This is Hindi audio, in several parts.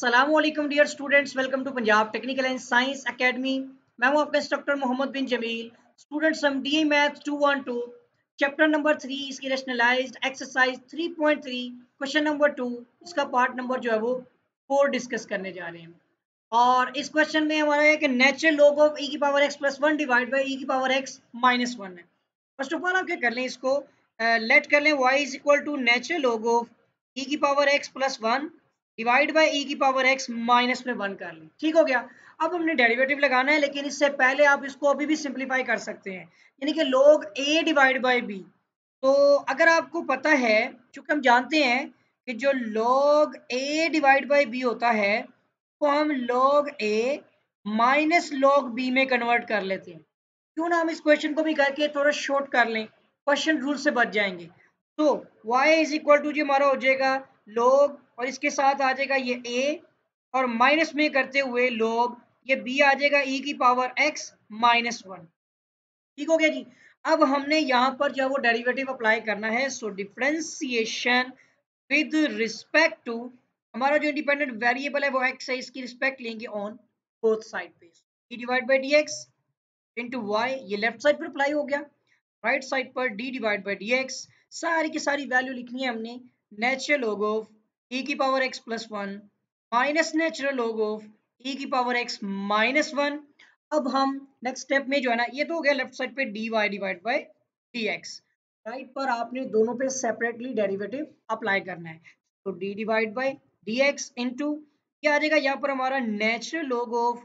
अस्सलामुअलैकुम dear students, welcome to Punjab technical and science academy. मैं हूं आपका इंस्ट्रक्टर मोहम्मद बिन जमील। स्टूडेंट्स, हम D A math 212 chapter number 3 इसकी रैशनलाइज्ड एक्सरसाइज 3.3 क्वेश्चन नंबर 2 इसका पार्ट नंबर जो है वो 4 डिस्कस करने जा रहे हैं। और इस क्वेश्चन में हमारा है कि नेचुरल लॉग ऑफ ई की power x plus 1 divide by e की पावर एक्स माइनस 1 है। फर्स्ट ऑफ ऑल आप क्या कर लें, इसको लेट कर लें y is equal to natural log of e की power x plus 1 divide by e की पावर एक्स माइनस में 1 कर लें। ठीक हो गया। अब हमने डेरिवेटिव लगाना है, लेकिन इससे पहले आप इसको अभी भी सिंप्लीफाई कर सकते हैं, यानी कि log a divide by b। तो अगर आपको पता है, चूँकि हम जानते हैं कि जो log a divide by b होता है को हम log a minus log b में कन्वर्ट कर लेते हैं। क्यों ना हम इस क्वेश्चन को भी करके थोड़ा शॉर्ट कर लें, क्वेश्चन रूल से बच जाएंगे। तो y इज इक्वल टू जी हमारा हो जाएगा log और इसके साथ आ जाएगा ये a और माइनस में करते हुए log ये b आ जाएगा e की पावर x माइनस 1। ठीक हो गया जी। अब हमने यहाँ पर जो है वो डेरिवेटिव अप्लाई करना है। So differentiation with respect to हमारा जो इंडिपेंडेंट वेरिएबल है वो x है, इसकी रिस्पेक्ट लेंगे ऑन बोथ साइड पे। d divide by dx into y ये लेफ्ट साइड पर अप्लाई हो गया, राइट साइड पर d डिवाइड बाई dx सारी की सारी वैल्यू लिखनी है हमने नेचुरल लॉग ऑफ e की power x plus 1 minus natural log of e की पावर x माइनस 1। अब हम नेक्स्ट स्टेप में जो है ना, ये तो हो गया लेफ्ट साइड पे dy divide by dx, right पर आपने दोनों पे सेपरेटली डेरिवेटिव अप्लाई करना है। तो d divide by dx into क्या आ जाएगा यहाँ पर हमारा नेचुरल लॉग ऑफ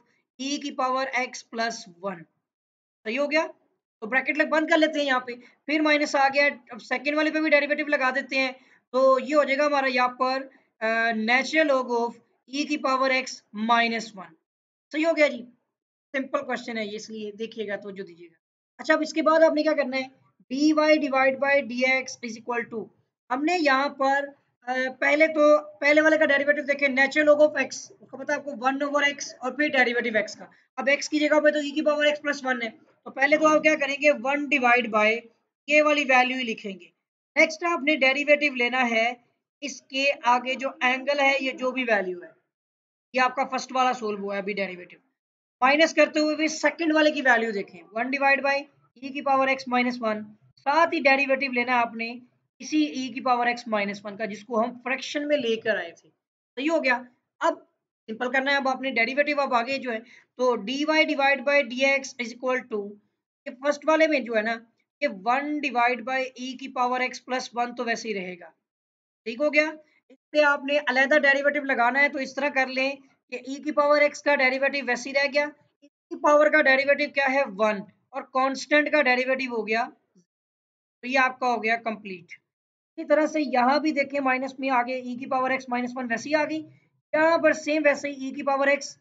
e की पावर x प्लस 1। सही हो गया। तो ब्रैकेट लग बंद कर लेते हैं यहाँ पे, फिर माइनस आ गया। अब सेकेंड वाले पे भी डेरिवेटिव लगा देते हैं, तो ये हो जाएगा हमारा यहाँ पर नेचुरल लॉग ऑफ e की पावर x माइनस 1। सही हो गया जी। सिंपल क्वेश्चन है ये, इसलिए देखिएगा तो जो दीजिएगा। अच्छा, अब इसके बाद आपने क्या करना है, d y divide by d x is equal to, हमने यहाँ पर पहले वाले का डेरिवेटिव देखें नेचुरल लॉग ऑफ x, उसका पता है आपको 1 ओवर x और फिर डेरिवेटिव x का। अब x की जगह पे तो e की पावर x प्लस 1 है, तो पहले तो आप क्या करेंगे 1 डिवाइड बाय ये वाली वैल्यू ही लिखेंगे। नेक्स्ट आपने डेरिवेटिव लेना है, इसके आगे जो एंगल है ये जो भी वैल्यू है, ये आपका फर्स्ट वाला सोल्व हुआ है अभी डेरिवेटिव, माइनस करते हुए भी सेकंड वाले की वैल्यू देखें 1 डिवाइड बाय e की पावर x माइनस 1। साथ ही डेरिवेटिव लेना आपने इसी e की पावर x माइनस 1 का, जिसको हम फ्रैक्शन में लेकर आए थे। सही हो गया। अब सिंपल करना है, अब आपने डेरिवेटिव अब आगे जो है तो d y divide by d x is equal to, ये फर्स्ट वाले में जो है ना ये 1 डिवाइड बाई e की पावर x प्लस 1 तो वैसे ही रहेगा। ठीक हो गया। इससे आपने अलहदा डेरिवेटिव लगाना है, तो इस तरह कर लें कि e की पावर x का डेरिवेटिव वैसे ही रह गया, e की पावर का डेरिवेटिव क्या है 1 और कांस्टेंट का डेरिवेटिव हो गया, तो ये आपका हो गया कंप्लीट। इसी तरह से यहाँ भी देखें माइनस में आगे e की पावर x माइनस 1 वैसी आ गई, यहाँ पर सेम वैसे ही e की पावर x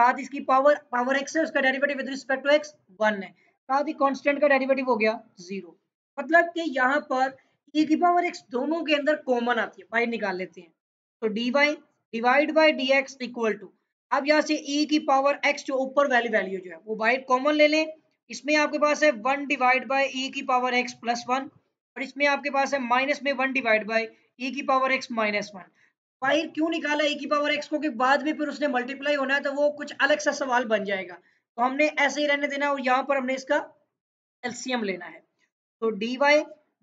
साथ इसकी पावर x है, उसका derivative with respect to x 1 है, साथ ही कॉन्स्टेंट का डेरिवेटिव हो गया 0। मतलब कि यहाँ पर e की पावर x दोनों के अंदर कॉमन आती है, बाहर निकाल लेते हैं। तो dy divide by dx equal to, अब यहाँ से e की पावर x जो ऊपर वाली वैल्यू जो है वो बाहर कॉमन ले लें। इसमें आपके पास है 1 डिवाइड बाय e की पावर x प्लस 1 और इसमें आपके पास है माइनस में 1 डिवाइड बाय e की पावर x माइनस 1। बाहर क्यों निकाला e की पावर x को, कि बाद में फिर उसने मल्टीप्लाई होना है तो वो कुछ अलग सा सवाल बन जाएगा, तो हमने ऐसे ही रहने देना और यहाँ पर हमने इसका एलसीएम लेना है। तो dy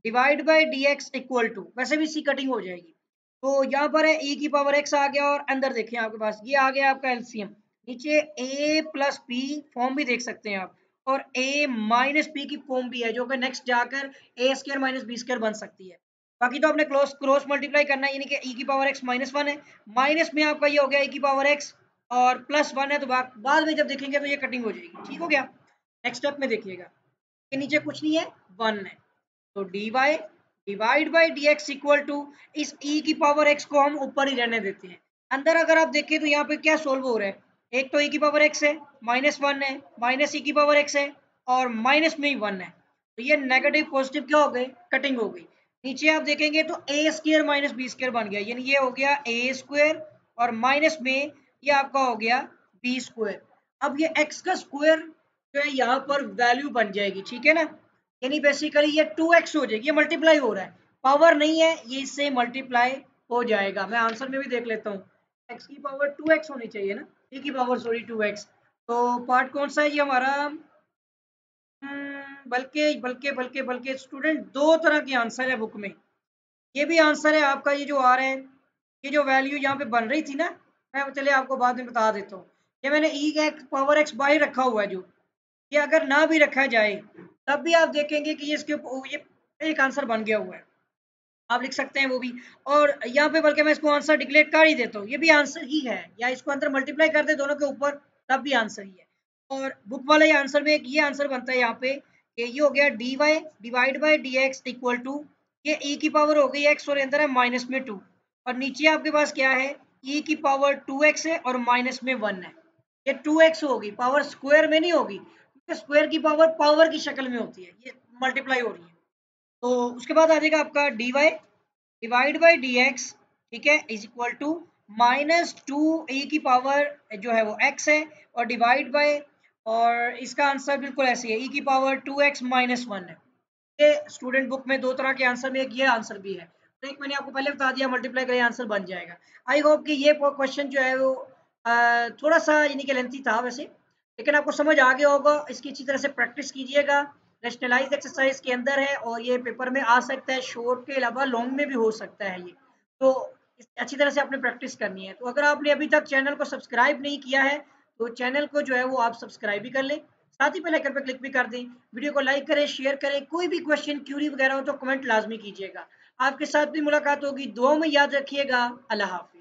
divide by d x equal to, वैसे भी इसकी कटिंग हो जाएगी, तो यहाँ पर है e की पावर x आ गया और अंदर देखिए आपके पास ये आ गया आपका एलसीएम, नीचे a प्लस पी फॉर्म भी देख सकते हैं आप और a माइनस पी की फॉर्म भी है, जो कि नेक्स्ट जाकर a square minus b square बन सकती है। बाकी तो आपने क्रॉस मल्टीप्लाई करना है, यानी कि e की पावर x माइनस 1 है, माइनस में आपका ये हो गया e की पावर x और प्लस 1 है, तो बाद में जब देखेंगे तो ये कटिंग हो जाएगी। ठीक हो गया। नेक्स्ट स्टेप में देखिएगा कि नीचे कुछ नहीं है 1 है, तो dy divide by d x equal to, इस e की पावर x को हम ऊपर ही रहने देते हैं। अंदर अगर आप देखें तो यहाँ पे क्या सोल्व हो रहा है, एक तो e की पावर x है माइनस 1 है, माइनस e की पावर x है और माइनस में ही 1 है, तो ये नेगेटिव पॉजिटिव क्या हो गए, कटिंग हो गई। नीचे आप देखेंगे तो a square minus b square बन गया, यानी ये हो गया ए स्क्वायर और माइनस में ये आपका हो गया बी स्क्वायर। अब ये x का स्क्वायर जो है यहाँ पर वैल्यू बन जाएगी, ठीक है ना, यानी बेसिकली ये 2x हो जाएगी, ये मल्टीप्लाई हो रहा है, पावर नहीं है ये इससे मल्टीप्लाई हो जाएगा। मैं आंसर में भी देख लेता हूँ, एक्स की पावर 2x होनी चाहिए ना, e की पावर सॉरी 2x। तो पार्ट कौन सा है ये हमारा? बल्कि स्टूडेंट दो तरह के आंसर है बुक में। ये भी आंसर है आपका, ये जो आ रहा है, ये जो वैल्यू यहाँ पे बन रही थी ना, मैं चले आपको बाद में बता देता हूँ। ये मैंने e x power x by रखा हुआ है, जो ये अगर ना भी रखा जाए तब भी आप देखेंगे कि ये इसके ये एक आंसर बन गया हुआ है, आप लिख सकते हैं वो भी। और यहाँ पे बल्कि मैं इसको आंसर डिक्लेयर कर ही देता हूँ, ये भी आंसर ही है, या इसको अंदर मल्टीप्लाई कर दे दोनों के ऊपर तब भी आंसर ही है। और बुक वाला ये आंसर में एक ये आंसर बनता है यहाँ पे कि ये हो गया d y divide by d x equal to, ये ई की पावर हो गई एक्स और अंदर है माइनस में 2, और नीचे आपके पास क्या है ई की पावर 2x है और माइनस में 1 है। ये 2x होगी, पावर स्क्वायर में नहीं होगी क्योंकि स्क्वायर की पावर पावर की शक्ल में होती है, ये मल्टीप्लाई हो रही है। तो उसके बाद आ जाएगा आपका dy divide by d x, ठीक है, is equal to minus 2e की पावर जो है वो x है और डिवाइड बाय, और इसका आंसर बिल्कुल ऐसे है, e की पावर 2x माइनस 1 है। ये स्टूडेंट बुक में दो तरह के आंसर में एक ये आंसर भी है। तो एक मैंने आपको पहले बता दिया, मल्टीप्लाई करें आंसर बन जाएगा। आई होप कि ये क्वेश्चन जो है वो थोड़ा सा यानी कि लेंथी था वैसे, लेकिन आपको समझ आ गया होगा। इसकी अच्छी तरह से प्रैक्टिस कीजिएगा, रैशनलाइज एक्सरसाइज के अंदर है और ये पेपर में आ सकता है, शॉर्ट के अलावा लॉन्ग में भी हो सकता है ये। तो अच्छी तरह से आपने प्रैक्टिस करनी है। तो अगर आपने अभी तक चैनल को सब्सक्राइब नहीं किया है तो चैनल को जो है वो आप सब्सक्राइब भी कर लें, साथ ही बेल आइकन पर क्लिक भी कर दें, वीडियो को लाइक करें, शेयर करें। कोई भी क्वेश्चन क्यूरी वगैरह हो तो कमेंट लाजमी कीजिएगा। आपके साथ भी मुलाकात होगी, दुआओं में याद रखिएगा। अल्लाह हाफिज़।